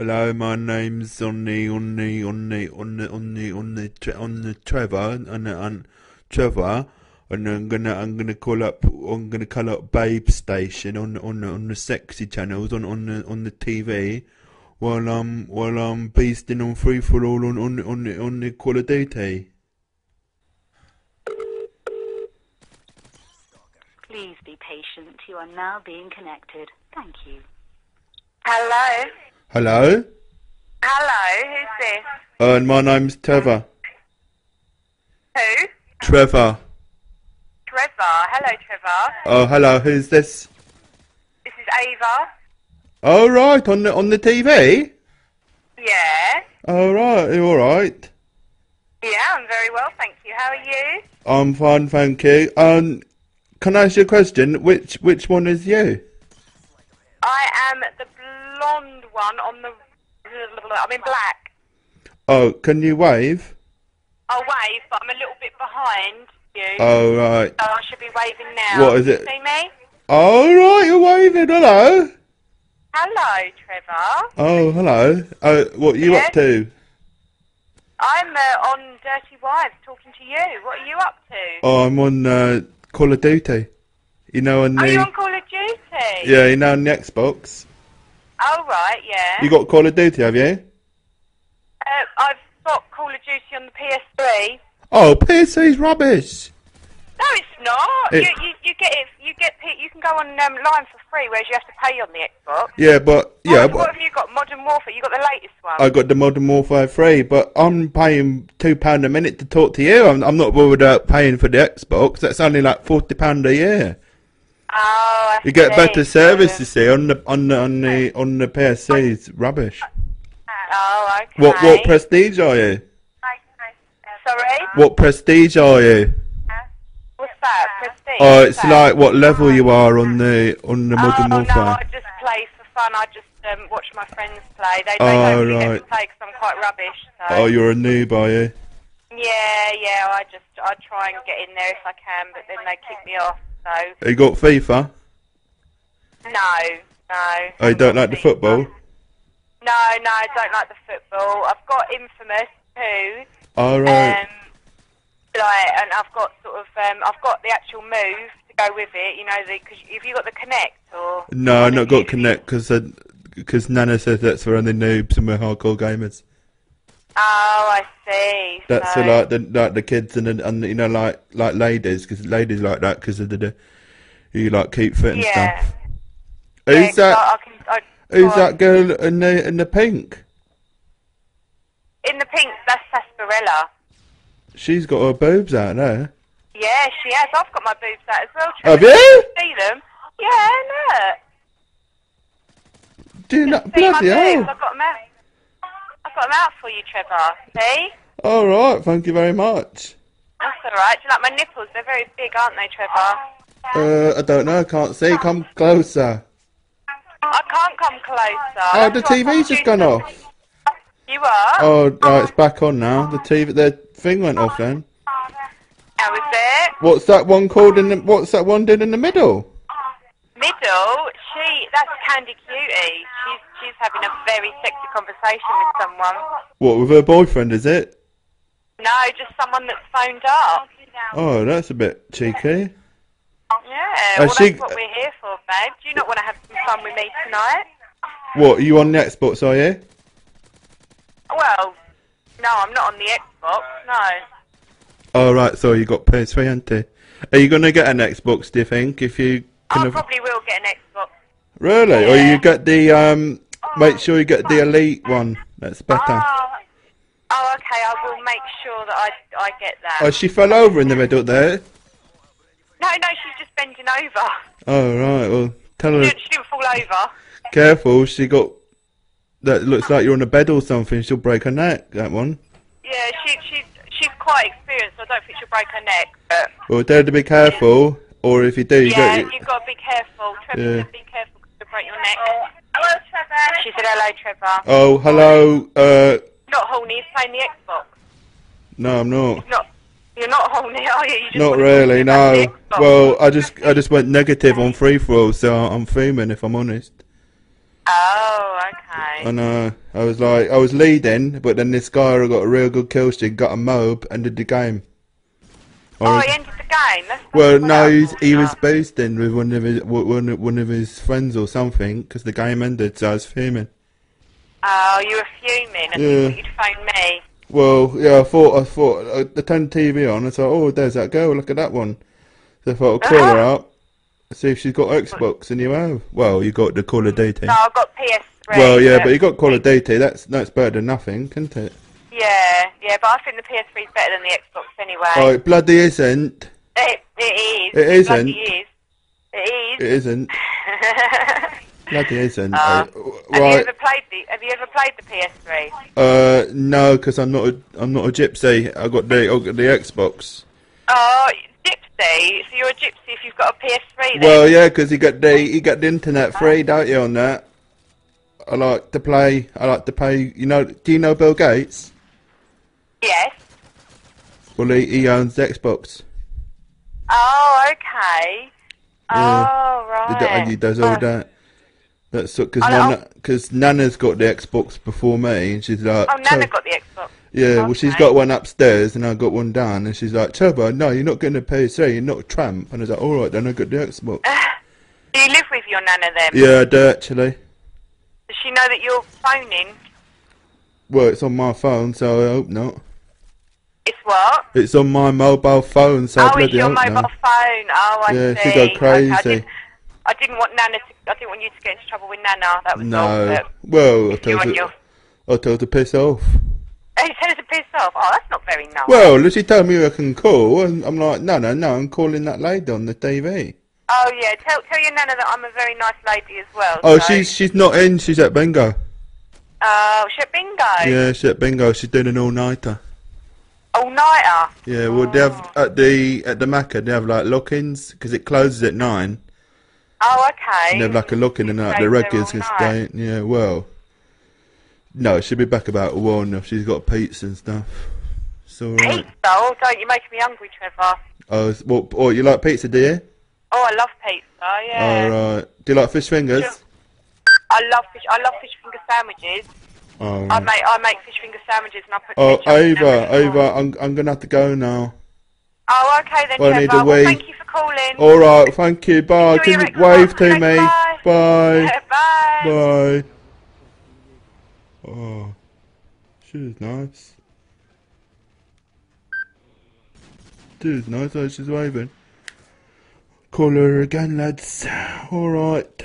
Hello, my name's Trevor, and I'm gonna call up BABESTATION on the sexy channels on the TV while I'm beasting on free for all on the Call of Duty. Please be patient. You are now being connected. Thank you. Hello. Hello? Hello, who's this? My name's Trevor. Who? Trevor. Trevor, hello Trevor. Oh, hello, who's this? This is Ava. Oh right, on the TV? Yeah. Oh right, you alright? Yeah, I'm very well, thank you. How are you? I'm fine, thank you. Can I ask you a question? Which one is you? I am the blonde one on the... I'm in black. Oh, can you wave? I'll wave, but I'm a little bit behind you. Oh, right. So I should be waving now. What is it? See me? Oh, right, you're waving. Hello. Hello, Trevor. Oh, hello. What are you up to? I'm on Dirty Wives talking to you. What are you up to? Oh, I'm on Call of Duty. You know, on the... Are you on Call of Duty? Yeah, you know, on the Xbox. Oh right, yeah. You got Call of Duty, have you? I've got Call of Duty on the PS3. Oh, PSC's rubbish. No, it's not. You can go online for free, whereas you have to pay on the Xbox. Yeah, but what have you got? Modern Warfare. You got the latest one. I got the Modern Warfare 3, but I'm paying £2 a minute to talk to you. I'm not worried about paying for the Xbox. That's only like £40 a year. Oh, you get better service, you see, on the PSC. It's rubbish. Oh, okay. What prestige are you? Sorry. What prestige are you? What's that? Prestige. Oh, it's like what level you are on the Modern Warfare. Oh no, I just play for fun. I just watch my friends play. They don't really get to play because I'm quite rubbish. So. Oh, you're a noob, are you? Yeah. I try and get in there if I can, but then they kick me off. No. You got FIFA? No. Oh, you don't like the football? No, I don't like the football. I've got Infamous too. All right. And I've got sort of, I've got the actual move to go with it. You know, because have you got the Kinect or? No, I've not got Kinect because Nana says that's for only noobs and we're hardcore gamers. Oh, I see. That's so. like the kids and you know like ladies, because ladies like that because of the you like keep fit and stuff. Who's that? Who's that girl in the pink? In the pink, that's Sarsaparilla. She's got her boobs out there. Yeah, she has. I've got my boobs out as well. Have you? See them? Yeah, look. Do you not bloody hell? I've got them out. I've got them out for you, Trevor. See? All right, thank you very much. That's all right. Do you like my nipples? They're very big, aren't they, Trevor? I don't know. I can't see. Come closer. I can't come closer. Oh, the TV's just gone off. You are? Oh, right, it's back on now. The thing went off then. How is it? What's that one called? What's that one doing in the middle? Middle, that's Candy Cutie. She's having a very sexy conversation with someone. What, with her boyfriend, is it? No, just someone that's phoned up. Oh, that's a bit cheeky. Yeah, well, that's what we're here for, babe. Do you not want to have some fun with me tonight? What, are you on the Xbox, are you? Well, no, I'm not on the Xbox, no. Oh, right, so you got PS3, haven't you? Are you going to get an Xbox, do you think, if you... I probably will get an Xbox. Really? Yeah. Or you get the make sure you get the Elite one. That's better. Oh, okay. I will make sure that I get that. Oh, she fell over in the middle there. No, she's just bending over. Oh right. Well, tell her. She didn't fall over. Careful. She got. That looks like you're on a bed or something. She'll break her neck. That one. Yeah, she's quite experienced. So I don't think she'll break her neck. But... Well, dare to be careful. Or if you do, you've got to be careful. Trevor, you've got to be careful because you'll break your neck. Hello, Trevor. She said, hello, Trevor. Oh, hello. Not horny, he's playing the Xbox. No, I'm not. You're not horny, are you? Not really, no. Well, I just went negative on free-for-all, so I'm fuming, if I'm honest. Oh, okay. I know. I was leading, but then this guy got a real good kill streak, got a mob, ended the game. He ended the game. Well, no, he was boosting with one of his friends or something, because the game ended, so I was fuming. Oh, you were fuming, and you thought you'd phone me. Well, yeah, I thought. I turned the TV on, and I thought, oh, there's that girl. Look at that one. So I thought I'll call her up, see if she's got Xbox, and you have. Well, you got the Call of Duty. No, I've got PS3. Well, yeah, but you got Call of Duty. That's better than nothing, isn't it? Yeah, but I think the PS3 is better than the Xbox anyway. Oh, it bloody isn't. It is. It isn't. It is. It isn't. Bloody isn't. Have you ever played the PS3? No, because I'm not a gypsy. I got the Xbox. Oh, gypsy. So you're a gypsy if you've got a PS3 then. Well, yeah, because you got the internet free, don't you? On that. I like to play. I like to pay. You know? Do you know Bill Gates? Yes. Well, he owns the Xbox. Oh, okay. Yeah. Oh, right. He does all that. That's because Nana's got the Xbox before me, and she's like, "Oh, Nana got the Xbox." Yeah, well, she's got one upstairs, and I got one down, and she's like, "Turbo, no, you're not getting a PS3. You're not a tramp." And I was like, "All right, then I got the Xbox." Do you live with your Nana then? Yeah, I do actually. Does she know that you're phoning? Well, it's on my phone, so I hope not. It's what? It's on my mobile phone, so I bloody hope not. Oh, it's your mobile phone. Oh, I see. Yeah, she got crazy. Okay, I didn't want Nana to. I didn't want you to get into trouble with Nana. That was all. Well, I told her to piss off. Oh, you told her to piss off. Oh, that's not very nice. Well, she told me I can call, and I'm like, no, I'm calling that lady on the TV. Oh yeah, tell your Nana that I'm a very nice lady as well. Oh, so. she's not in. She's at bingo. Oh, she's at bingo. Yeah, she's at bingo. She's doing an all-nighter. All-nighter. Yeah, well, they have at the Macca. They have like lock-ins because it closes at 9. Oh, okay. And they have like a lock-in and out the regulars because they ain't, yeah, well. No, she'll be back about 1 if she's got pizza and stuff. It's alright. Pizza? Oh, don't you make me hungry, Trevor. Oh, well, oh, you like pizza, do you? Oh, I love pizza, yeah. Alright. Do you like fish fingers? I love fish finger sandwiches. Oh, right. I make fish finger sandwiches and I put Ava, I'm going to have to go now. Oh, okay then, Trevor. I need a wee. Thank you for calling. All right, thank you. Bye. Can you wave to me? Bye. Bye. Bye. Bye. Oh, she's nice. She's nice. She's waving. Call her again, lads. All right.